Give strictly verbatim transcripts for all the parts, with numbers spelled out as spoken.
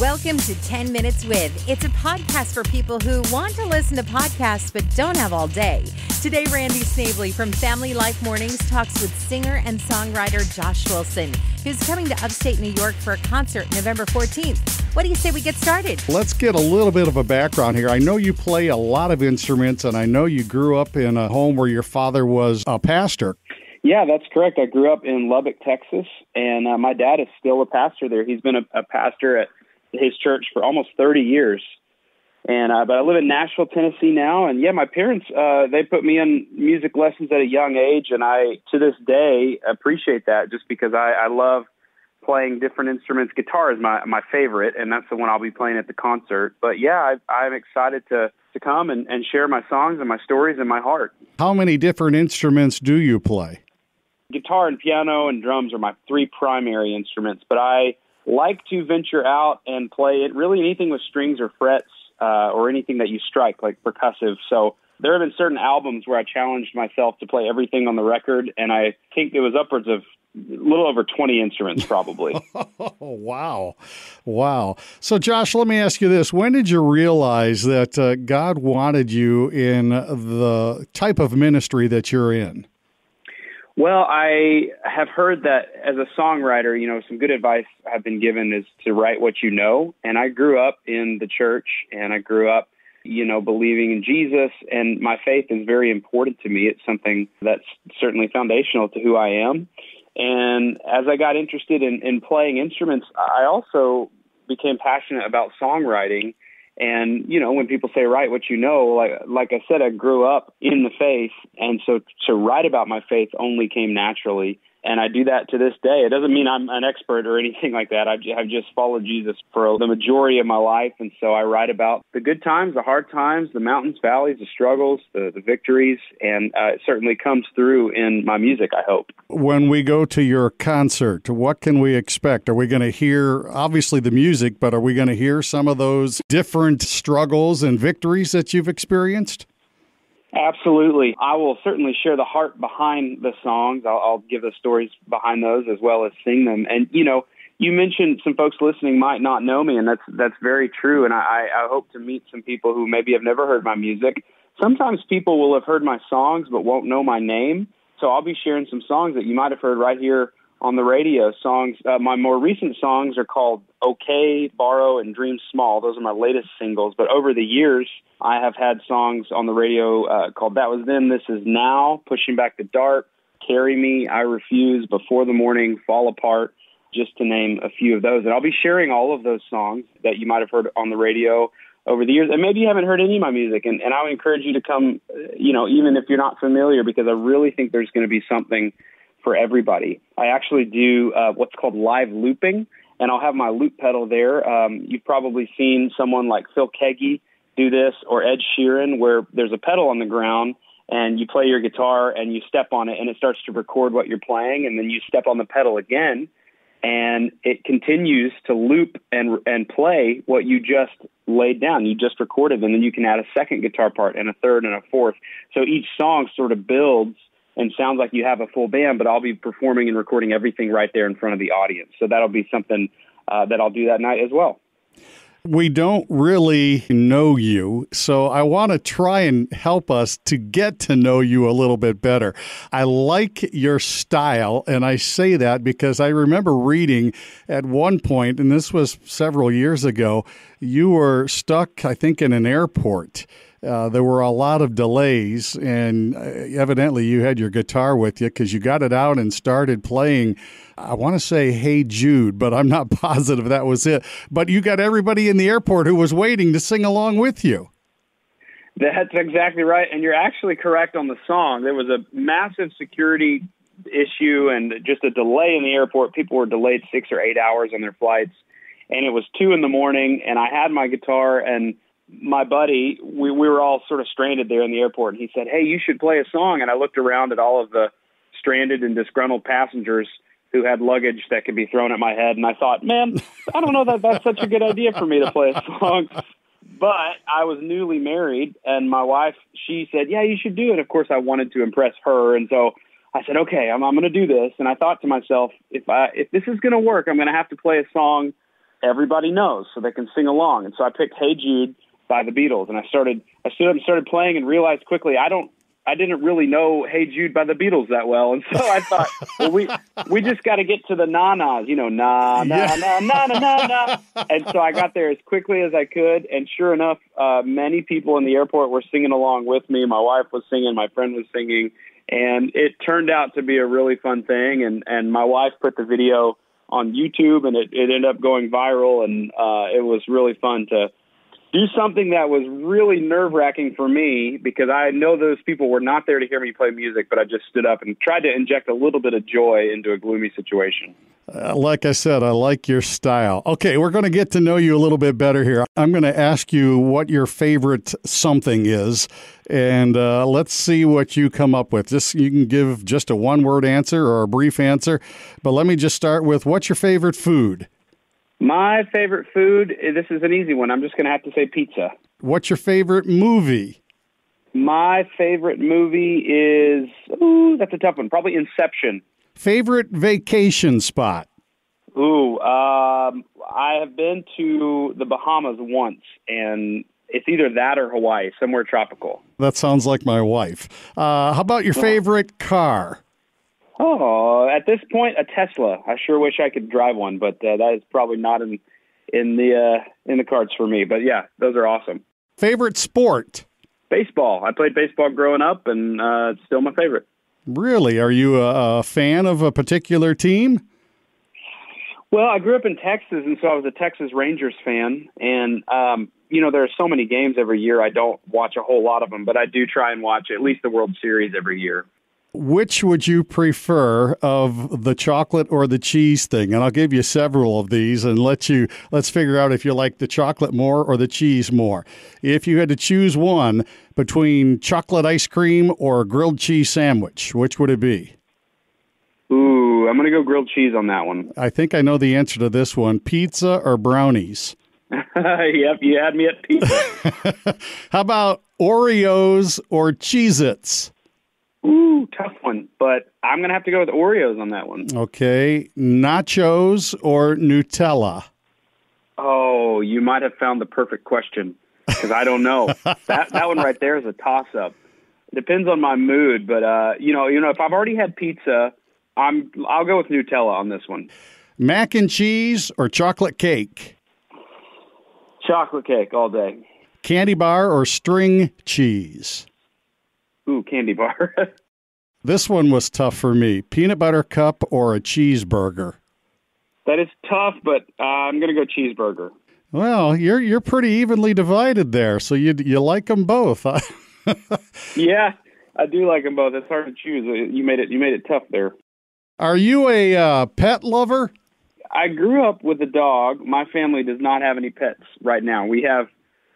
Welcome to ten minutes With. It's a podcast for people who want to listen to podcasts but don't have all day. Today, Randy Snavely from Family Life Mornings talks with singer and songwriter Josh Wilson, who's coming to upstate New York for a concert November fourteenth. What do you say we get started? Let's get a little bit of a background here. I know you play a lot of instruments, and I know you grew up in a home where your father was a pastor. Yeah, that's correct. I grew up in Lubbock, Texas, and uh, my dad is still a pastor there. He's been a, a pastor at his church for almost thirty years. And uh, but I live in Nashville, Tennessee now, and yeah, my parents, uh, they put me in music lessons at a young age, and I, to this day, appreciate that just because I, I love playing different instruments. Guitar is my, my favorite, and that's the one I'll be playing at the concert. But yeah, I, I'm excited to, to come and, and share my songs and my stories and my heart. How many different instruments do you play? Guitar and piano and drums are my three primary instruments, but I like to venture out and play it really anything with strings or frets uh, or anything that you strike, like percussive. So there have been certain albums where I challenged myself to play everything on the record, and I think it was upwards of a little over twenty instruments, probably. Oh, wow. Wow. So, Josh, let me ask you this. When did you realize that uh, God wanted you in the type of ministry that you're in? Well, I have heard that as a songwriter, you know, some good advice I've been given is to write what you know. And I grew up in the church, and I grew up, you know, believing in Jesus, and my faith is very important to me. It's something that's certainly foundational to who I am. And as I got interested in, in playing instruments, I also became passionate about songwriting. And, you know, when people say, write what you know, like like I said, I grew up in the faith. And so to write about my faith only came naturally. And I do that to this day. It doesn't mean I'm an expert or anything like that. I've, I've just followed Jesus for the majority of my life. And so I write about the good times, the hard times, the mountains, valleys, the struggles, the, the victories. And uh, it certainly comes through in my music, I hope. When we go to your concert, what can we expect? Are we going to hear, obviously, the music, but are we going to hear some of those different struggles and victories that you've experienced? Absolutely. I will certainly share the heart behind the songs. I'll, I'll give the stories behind those as well as sing them. And, you know, you mentioned some folks listening might not know me, and that's that's very true. And I, I hope to meet some people who maybe have never heard my music. Sometimes people will have heard my songs but won't know my name. So I'll be sharing some songs that you might have heard right here on the radio. Songs. Uh, my more recent songs are called Okay, Borrow, and Dream Small. Those are my latest singles. But over the years, I have had songs on the radio uh, called That Was Then, This Is Now, Pushing Back the Dark, Carry Me, I Refuse, Before the Morning, Fall Apart, just to name a few of those. And I'll be sharing all of those songs that you might have heard on the radio over the years. And maybe you haven't heard any of my music. And, and I would encourage you to come, you know, even if you're not familiar, because I really think there's going to be something for everybody. I actually do uh, what's called live looping, and I'll have my loop pedal there. Um, you've probably seen someone like Phil Keggy do this, or Ed Sheeran, where there's a pedal on the ground, and you play your guitar, and you step on it, and it starts to record what you're playing, and then you step on the pedal again, and it continues to loop and and play what you just laid down. You just recorded, and then you can add a second guitar part, and a third, and a fourth. So each song sort of builds and sounds like you have a full band, but I'll be performing and recording everything right there in front of the audience. So that'll be something uh, that I'll do that night as well. We don't really know you, so I want to try and help us to get to know you a little bit better. I like your style, and I say that because I remember reading at one point, and this was several years ago, you were stuck, I think, in an airport. Uh, there were a lot of delays, and evidently you had your guitar with you because you got it out and started playing, I want to say, Hey Jude, but I'm not positive that was it. But you got everybody in the airport who was waiting to sing along with you. That's exactly right, and you're actually correct on the song. There was a massive security issue and just a delay in the airport. People were delayed six or eight hours on their flights, and it was two in the morning, and I had my guitar, and my buddy, we, we were all sort of stranded there in the airport, and he said, hey, you should play a song. And I looked around at all of the stranded and disgruntled passengers who had luggage that could be thrown at my head, and I thought, man, I don't know that that's such a good idea for me to play a song. But I was newly married, and my wife, she said, yeah, you should do it. Of course, I wanted to impress her, and so I said, okay, I'm, I'm going to do this. And I thought to myself, if I if this is going to work, I'm going to have to play a song everybody knows so they can sing along. And so I picked Hey Jude by the Beatles, and I started, I stood up and started playing and realized quickly I don't, I didn't really know Hey Jude by the Beatles that well. And so I thought, well, we, we just got to get to the na-nas, you know, na, na, yeah. na, na, na, na, na. And so I got there as quickly as I could. And sure enough, uh, many people in the airport were singing along with me. My wife was singing, my friend was singing, and it turned out to be a really fun thing. And, and my wife put the video on YouTube, and it, it ended up going viral. And, uh, it was really fun to do something that was really nerve-wracking for me, because I know those people were not there to hear me play music, but I just stood up and tried to inject a little bit of joy into a gloomy situation. Uh, like I said, I like your style. Okay, we're going to get to know you a little bit better here. I'm going to ask you what your favorite something is, and uh, let's see what you come up with. Just, you can give just a one-word answer or a brief answer, but let me just start with, what's your favorite food? My favorite food, this is an easy one. I'm just going to have to say pizza. What's your favorite movie? My favorite movie is, ooh, that's a tough one. Probably Inception. Favorite vacation spot? Ooh, um, I have been to the Bahamas once, and it's either that or Hawaii, somewhere tropical. That sounds like my wife. Uh, how about your favorite car? Oh, at this point, a Tesla. I sure wish I could drive one, but uh, that is probably not in in the uh, in the cards for me. But yeah, those are awesome. Favorite sport? Baseball. I played baseball growing up, and uh, it's still my favorite. Really? Are you a, a fan of a particular team? Well, I grew up in Texas, and so I was a Texas Rangers fan. And, um, you know, there are so many games every year. I don't watch a whole lot of them, but I do try and watch at least the World Series every year. Which would you prefer of the chocolate or the cheese thing? And I'll give you several of these and let you, let's figure out if you like the chocolate more or the cheese more. If you had to choose one between chocolate ice cream or a grilled cheese sandwich, which would it be? Ooh, I'm going to go grilled cheese on that one. I think I know the answer to this one. Pizza or brownies? Yep, you had me at pizza. How about Oreos or Cheez-Its? Ooh, tough one, but I'm going to have to go with Oreos on that one. Okay. Nachos or Nutella? Oh, you might have found the perfect question, because I don't know. that that one right there is a toss-up. Depends on my mood, but, uh, you know, you know, if I've already had pizza, I'm, I'll go with Nutella on this one. Mac and cheese or chocolate cake? Chocolate cake all day. Candy bar or string cheese? Ooh, candy bar. This one was tough for me. Peanut butter cup or a cheeseburger? That is tough, but uh, I'm going to go cheeseburger. Well, you're you're pretty evenly divided there, so you you like them both. Huh? Yeah, I do like them both. It's hard to choose. You made it. You made it tough there. Are you a uh, pet lover? I grew up with a dog. My family does not have any pets right now. We have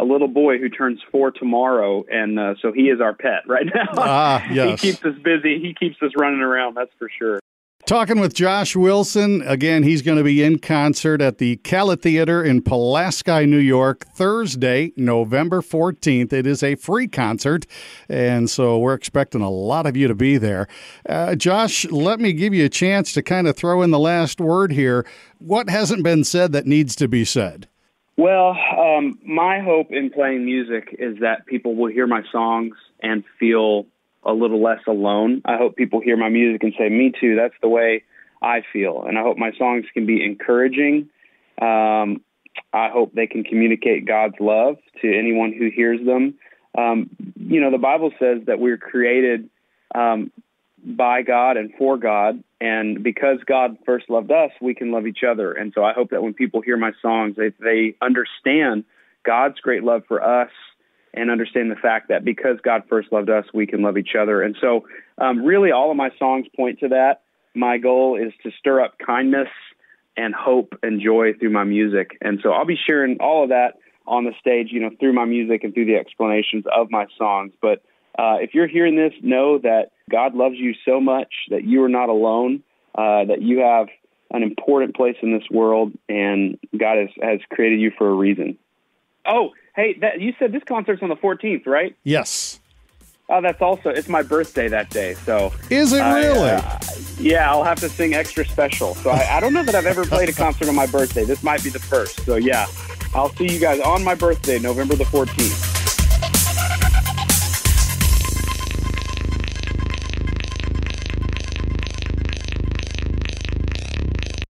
a little boy who turns four tomorrow, and uh, so he is our pet right now. Ah, yes. He keeps us busy. He keeps us running around, that's for sure. Talking with Josh Wilson. Again, he's going to be in concert at the Kallet Theater in Pulaski, New York, Thursday, November fourteenth. It is a free concert, and so we're expecting a lot of you to be there. Uh, Josh, let me give you a chance to kind of throw in the last word here. What hasn't been said that needs to be said? Well, um, my hope in playing music is that people will hear my songs and feel a little less alone. I hope people hear my music and say, me too, that's the way I feel. And I hope my songs can be encouraging. Um, I hope they can communicate God's love to anyone who hears them. Um, you know, the Bible says that we're created um, by God and for God. And because God first loved us, we can love each other. And so I hope that when people hear my songs, they, they understand God's great love for us and understand the fact that because God first loved us, we can love each other. And so um, really all of my songs point to that. My goal is to stir up kindness and hope and joy through my music. And so I'll be sharing all of that on the stage, you know, through my music and through the explanations of my songs. But Uh, if you're hearing this, know that God loves you so much, that you are not alone, uh, that you have an important place in this world, and God has, has created you for a reason. Oh, hey, that, you said this concert's on the fourteenth, right? Yes. Oh, that's also, it's my birthday that day, so. Is it I, really? Uh, yeah, I'll have to sing Extra Special. So I, I don't know that I've ever played a concert on my birthday. This might be the first. So yeah, I'll see you guys on my birthday, November the fourteenth.